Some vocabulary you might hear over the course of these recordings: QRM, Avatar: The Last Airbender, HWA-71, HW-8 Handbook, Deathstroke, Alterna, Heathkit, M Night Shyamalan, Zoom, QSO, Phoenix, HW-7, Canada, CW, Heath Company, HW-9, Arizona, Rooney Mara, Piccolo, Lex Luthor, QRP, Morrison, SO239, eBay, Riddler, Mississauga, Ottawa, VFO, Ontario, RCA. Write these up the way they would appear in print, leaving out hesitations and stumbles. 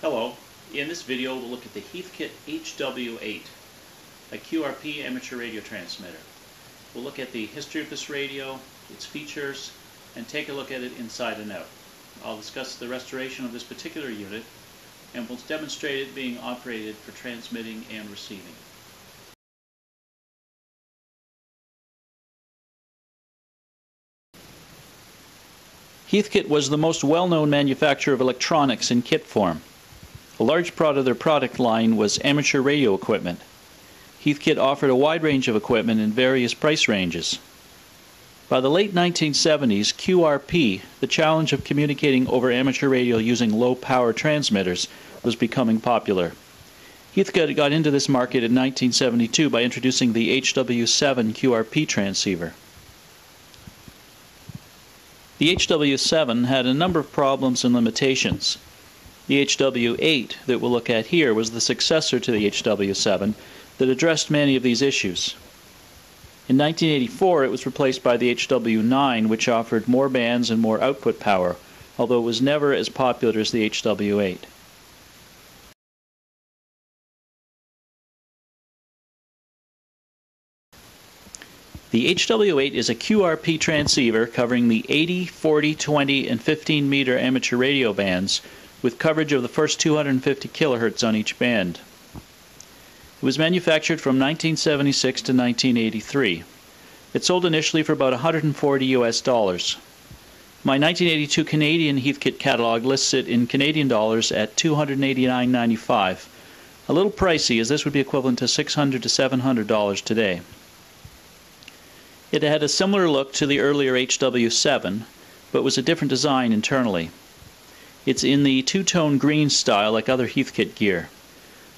Hello, in this video we'll look at the Heathkit HW-8, a QRP amateur radio transmitter. We'll look at the history of this radio, its features, and take a look at it inside and out. I'll discuss the restoration of this particular unit, and we'll demonstrate it being operated for transmitting and receiving. Heathkit was the most well-known manufacturer of electronics in kit form. A large part of their product line was amateur radio equipment. Heathkit offered a wide range of equipment in various price ranges. By the late 1970s, QRP, the challenge of communicating over amateur radio using low-power transmitters, was becoming popular. Heathkit got into this market in 1972 by introducing the HW-7 QRP transceiver. The HW-7 had a number of problems and limitations. The HW-8 that we'll look at here was the successor to the HW-7 that addressed many of these issues. In 1984, it was replaced by the HW-9, which offered more bands and more output power, although it was never as popular as the HW-8. The HW-8 is a QRP transceiver covering the 80, 40, 20, and 15 meter amateur radio bands, with coverage of the first 250 kilohertz on each band. It was manufactured from 1976 to 1983. It sold initially for about $140 US. My 1982 Canadian Heathkit catalog lists it in Canadian dollars at $289.95, a little pricey as this would be equivalent to $600 to $700 today. It had a similar look to the earlier HW-7, but was a different design internally. It's in the two-tone green style like other Heathkit gear.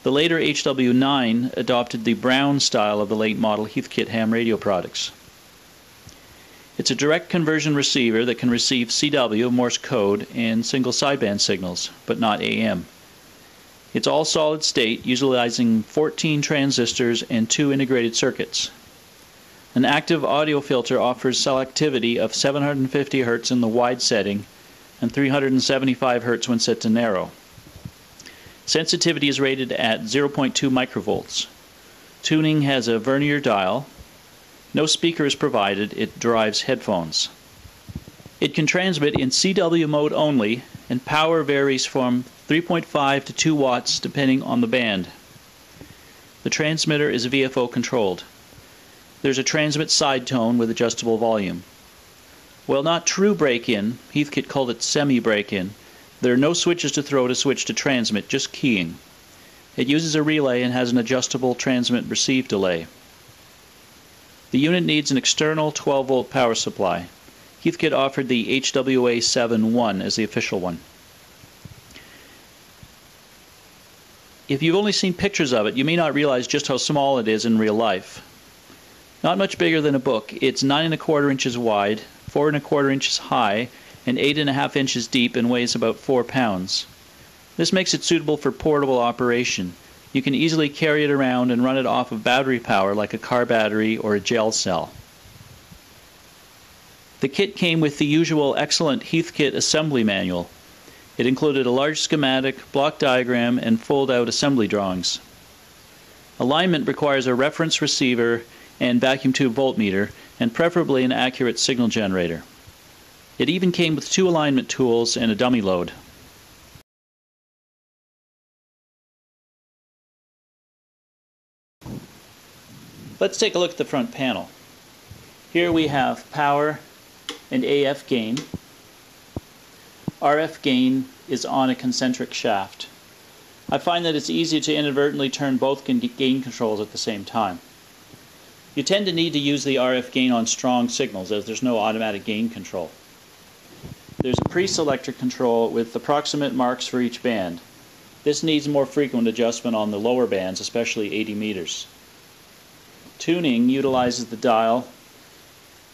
The later HW-9 adopted the brown style of the late model Heathkit ham radio products. It's a direct conversion receiver that can receive CW, Morse code, and single sideband signals, but not AM. It's all solid state, utilizing 14 transistors and 2 integrated circuits. An active audio filter offers selectivity of 750 Hz in the wide setting and 375 Hz when set to narrow. Sensitivity is rated at 0.2 microvolts. Tuning has a vernier dial. No speaker is provided. It drives headphones. It can transmit in CW mode only, and power varies from 3.5 to 2 watts depending on the band. The transmitter is VFO controlled. There's a transmit side tone with adjustable volume. While not true break-in, Heathkit called it semi-break-in, there are no switches to throw to switch to transmit, just keying. It uses a relay and has an adjustable transmit-receive delay. The unit needs an external 12-volt power supply. Heathkit offered the HWA-71 as the official one. If you've only seen pictures of it, you may not realize just how small it is in real life. Not much bigger than a book, it's 9 1/4 inches wide, 4 1/4 inches high, and 8 1/2 inches deep, and weighs about 4 pounds. This makes it suitable for portable operation. You can easily carry it around and run it off of battery power like a car battery or a jail cell. The kit came with the usual excellent Heathkit assembly manual. It included a large schematic, block diagram, and fold-out assembly drawings. Alignment requires a reference receiver and vacuum tube voltmeter, and preferably an accurate signal generator. It even came with 2 alignment tools and a dummy load. Let's take a look at the front panel. Here we have power and AF gain. RF gain is on a concentric shaft. I find that it's easier to inadvertently turn both gain controls at the same time. You tend to need to use the RF gain on strong signals as there's no automatic gain control. There's a pre-selector control with approximate marks for each band. This needs more frequent adjustment on the lower bands, especially 80 meters. Tuning utilizes the dial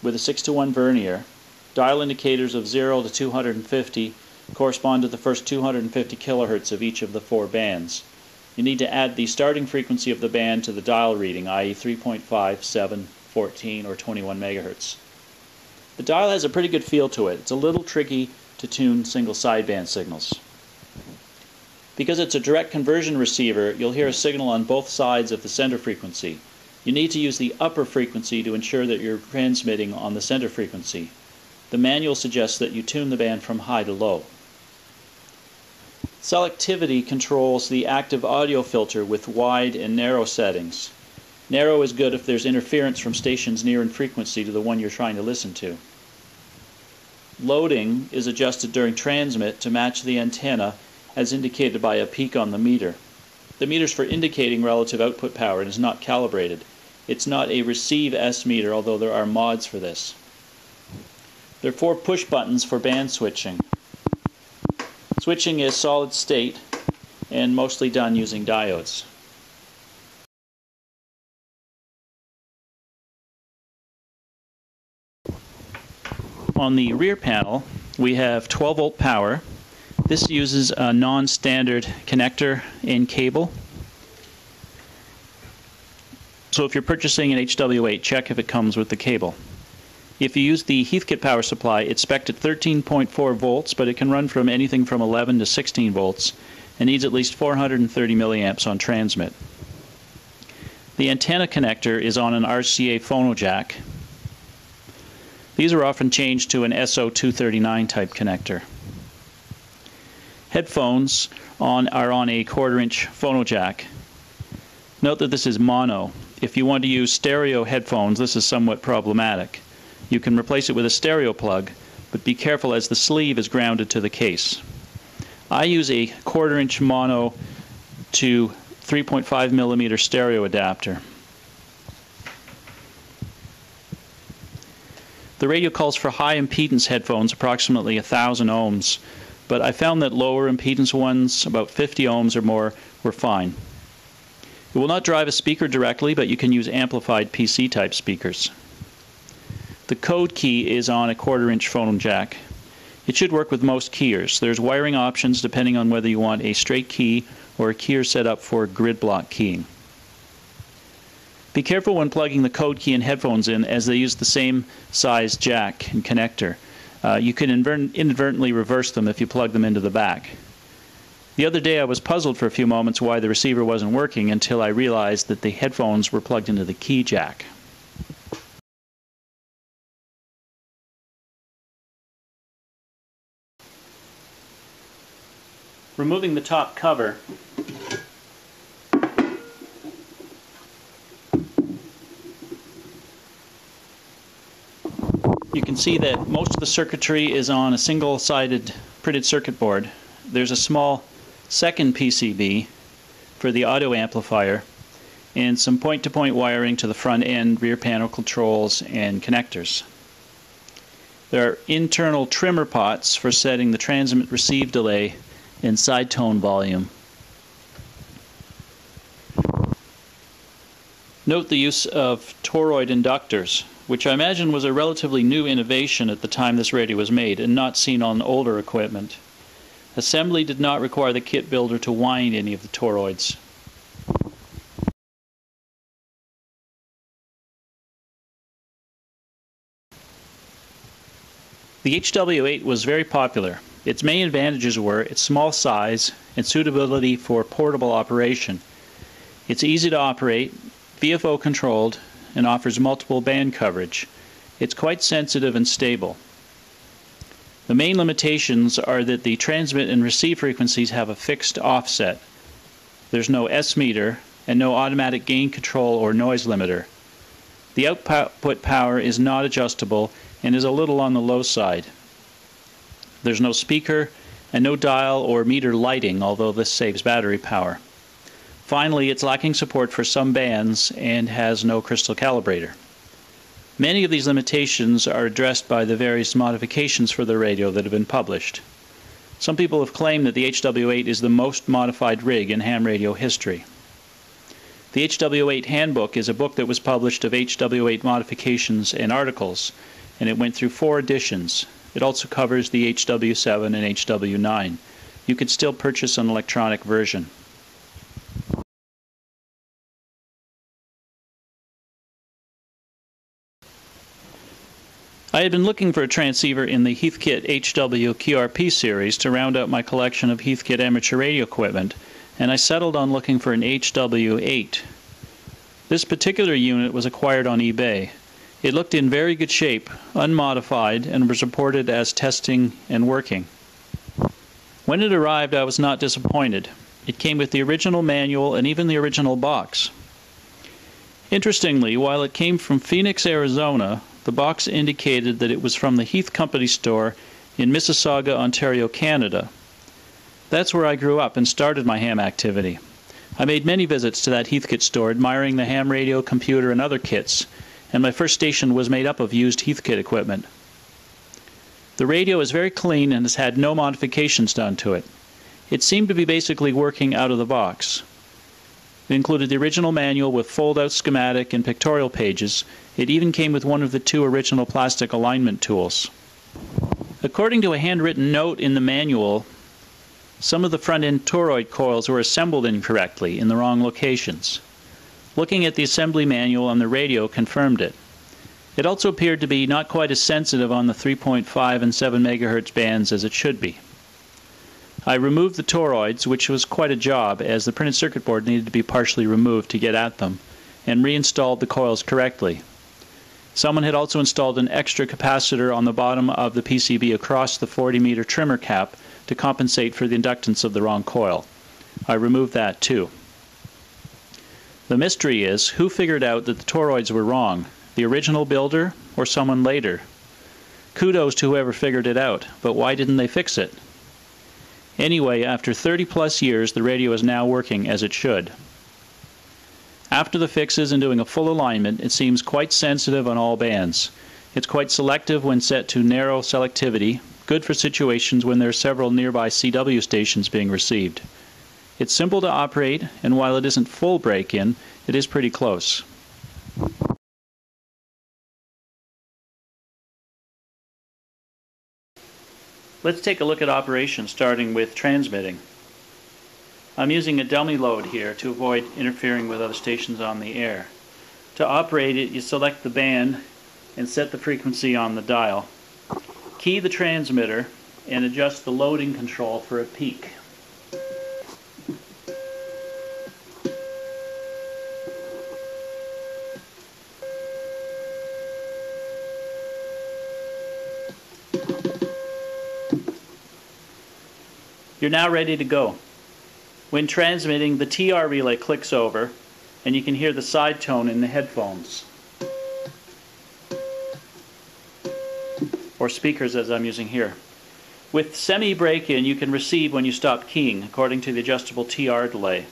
with a 6:1 vernier. Dial indicators of 0 to 250 correspond to the first 250 kilohertz of each of the 4 bands. You need to add the starting frequency of the band to the dial reading, i.e. 3.5, 7, 14, or 21 megahertz. The dial has a pretty good feel to it. It's a little tricky to tune single sideband signals. Because it's a direct conversion receiver, you'll hear a signal on both sides of the sender frequency. You need to use the upper frequency to ensure that you're transmitting on the sender frequency. The manual suggests that you tune the band from high to low. Selectivity controls the active audio filter with wide and narrow settings. Narrow is good if there's interference from stations near in frequency to the one you're trying to listen to. Loading is adjusted during transmit to match the antenna as indicated by a peak on the meter. The meter's for indicating relative output power and is not calibrated. It's not a receive S meter, although there are mods for this. There are 4 push buttons for band switching. Switching is solid state and mostly done using diodes. On the rear panel we have 12 volt power. This uses a non-standard connector and cable. So if you're purchasing an HW-8, check if it comes with the cable. If you use the Heathkit power supply, it's spec'd at 13.4 volts, but it can run from anything from 11 to 16 volts and needs at least 430 milliamps on transmit. The antenna connector is on an RCA phono jack. These are often changed to an SO239 type connector. Headphones are on a 1/4-inch phono jack. Note that this is mono. If you want to use stereo headphones, this is somewhat problematic. You can replace it with a stereo plug, but be careful as the sleeve is grounded to the case. I use a 1/4-inch mono to 3.5 millimeter stereo adapter. The radio calls for high impedance headphones, approximately 1,000 ohms, but I found that lower impedance ones, about 50 ohms or more, were fine. It will not drive a speaker directly, but you can use amplified PC type speakers. The code key is on a 1/4-inch phone jack. It should work with most keyers. There's wiring options depending on whether you want a straight key or a keyer set up for grid block keying. Be careful when plugging the code key and headphones in, as they use the same size jack and connector. You can inadvertently reverse them if you plug them into the back. The other day I was puzzled for a few moments why the receiver wasn't working until I realized that the headphones were plugged into the key jack. Removing the top cover you can see that most of the circuitry is on a single-sided printed circuit board. There's a small second PCB for the audio amplifier and some point-to-point wiring to the front end, rear panel controls and connectors. There are internal trimmer pots for setting the transmit receive delay and side tone volume. Note the use of toroid inductors, which I imagine was a relatively new innovation at the time this radio was made and not seen on older equipment. Assembly did not require the kit builder to wind any of the toroids. The HW-8 was very popular. Its main advantages were its small size and suitability for portable operation. It's easy to operate, VFO controlled, and offers multiple band coverage. It's quite sensitive and stable. The main limitations are that the transmit and receive frequencies have a fixed offset. There's no S meter and no automatic gain control or noise limiter. The output power is not adjustable and is a little on the low side. There's no speaker and no dial or meter lighting, although this saves battery power. Finally, it's lacking support for some bands and has no crystal calibrator. Many of these limitations are addressed by the various modifications for the radio that have been published. Some people have claimed that the HW-8 is the most modified rig in ham radio history. The HW-8 Handbook is a book that was published of HW-8 modifications and articles, and it went through 4 editions. It also covers the HW-7 and HW-9. You could still purchase an electronic version. I had been looking for a transceiver in the Heathkit HW QRP series to round out my collection of Heathkit amateur radio equipment, and I settled on looking for an HW-8. This particular unit was acquired on eBay. It looked in very good shape, unmodified, and was reported as testing and working. When it arrived, I was not disappointed. It came with the original manual and even the original box. Interestingly, while it came from Phoenix, Arizona, the box indicated that it was from the Heath Company store in Mississauga, Ontario, Canada. That's where I grew up and started my ham activity. I made many visits to that Heathkit store, admiring the ham radio, computer, and other kits, and my first station was made up of used Heathkit equipment. The radio is very clean and has had no modifications done to it. It seemed to be basically working out of the box. It included the original manual with fold-out schematic and pictorial pages. It even came with one of the two original plastic alignment tools. According to a handwritten note in the manual, some of the front-end toroid coils were assembled incorrectly in the wrong locations. Looking at the assembly manual on the radio confirmed it. It also appeared to be not quite as sensitive on the 3.5 and 7 megahertz bands as it should be. I removed the toroids, which was quite a job, as the printed circuit board needed to be partially removed to get at them, and reinstalled the coils correctly. Someone had also installed an extra capacitor on the bottom of the PCB across the 40-meter trimmer cap to compensate for the inductance of the wrong coil. I removed that too. The mystery is, who figured out that the toroids were wrong? The original builder or someone later? Kudos to whoever figured it out, but why didn't they fix it? Anyway, after 30-plus years, the radio is now working as it should. After the fixes and doing a full alignment, it seems quite sensitive on all bands. It's quite selective when set to narrow selectivity, good for situations when there are several nearby CW stations being received. It's simple to operate, and while it isn't full break-in, it is pretty close. Let's take a look at operation, starting with transmitting. I'm using a dummy load here to avoid interfering with other stations on the air. To operate it, you select the band and set the frequency on the dial. Key the transmitter and adjust the loading control for a peak. You're now ready to go. When transmitting, the TR relay clicks over and you can hear the side tone in the headphones or speakers, as I'm using here. With semi-break-in, you can receive when you stop keying according to the adjustable TR delay.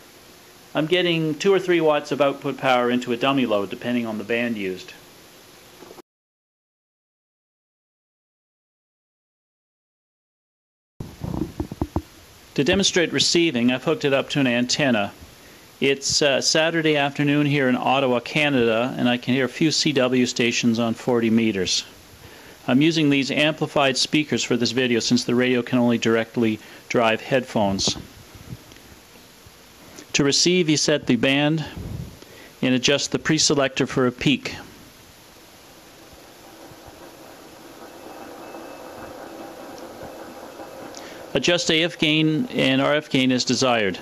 I'm getting 2 or 3 watts of output power into a dummy load depending on the band used. To demonstrate receiving, I've hooked it up to an antenna. It's Saturday afternoon here in Ottawa, Canada, and I can hear a few CW stations on 40 meters. I'm using these amplified speakers for this video since the radio can only directly drive headphones. To receive, you set the band and adjust the preselector for a peak. Adjust AF gain and RF gain as desired.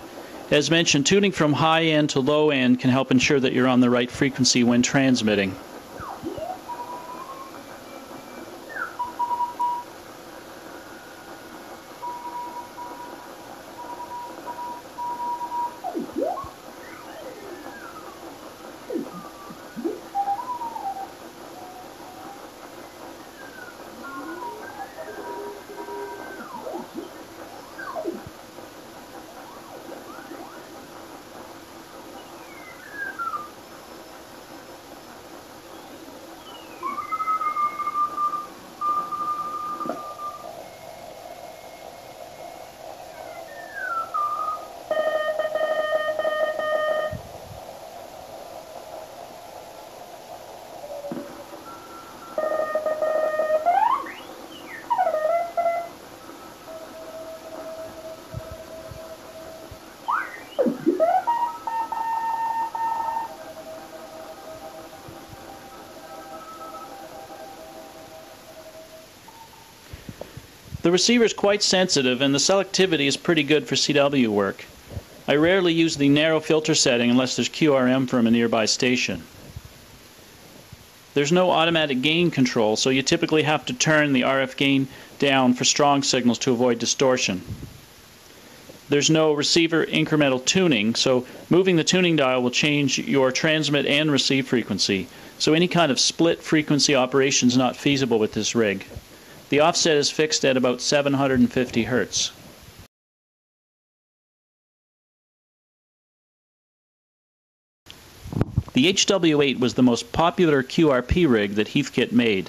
As mentioned, tuning from high end to low end can help ensure that you're on the right frequency when transmitting. The receiver is quite sensitive and the selectivity is pretty good for CW work. I rarely use the narrow filter setting unless there's QRM from a nearby station. There's no automatic gain control, so you typically have to turn the RF gain down for strong signals to avoid distortion. There's no receiver incremental tuning, so moving the tuning dial will change your transmit and receive frequency, so any kind of split frequency operation is not feasible with this rig. The offset is fixed at about 750 Hz. The HW-8 was the most popular QRP rig that Heathkit made.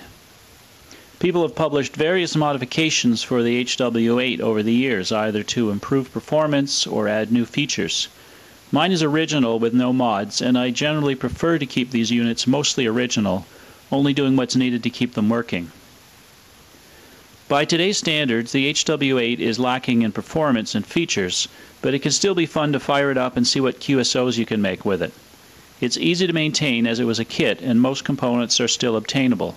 People have published various modifications for the HW-8 over the years, either to improve performance or add new features. Mine is original with no mods, and I generally prefer to keep these units mostly original, only doing what's needed to keep them working. By today's standards, the HW-8 is lacking in performance and features, but it can still be fun to fire it up and see what QSOs you can make with it. It's easy to maintain as it was a kit, and most components are still obtainable.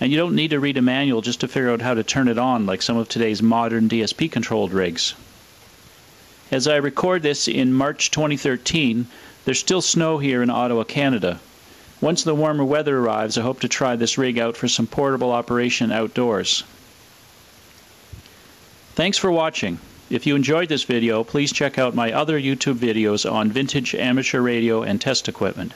And you don't need to read a manual just to figure out how to turn it on like some of today's modern DSP-controlled rigs. As I record this in March 2013, there's still snow here in Ottawa, Canada. Once the warmer weather arrives, I hope to try this rig out for some portable operation outdoors. Thanks for watching. If you enjoyed this video, please check out my other YouTube videos on vintage amateur radio and test equipment.